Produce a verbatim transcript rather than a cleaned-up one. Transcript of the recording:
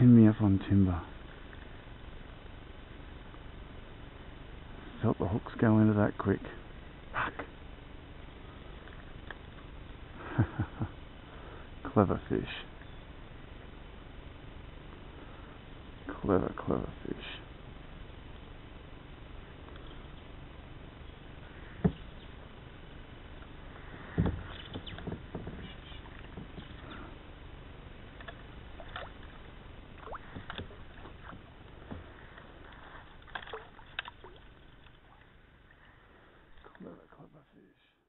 two meters on timber. Felt the hooks go into that quick. Fuck. Clever fish. Clever, clever fish. Clever, clever fish.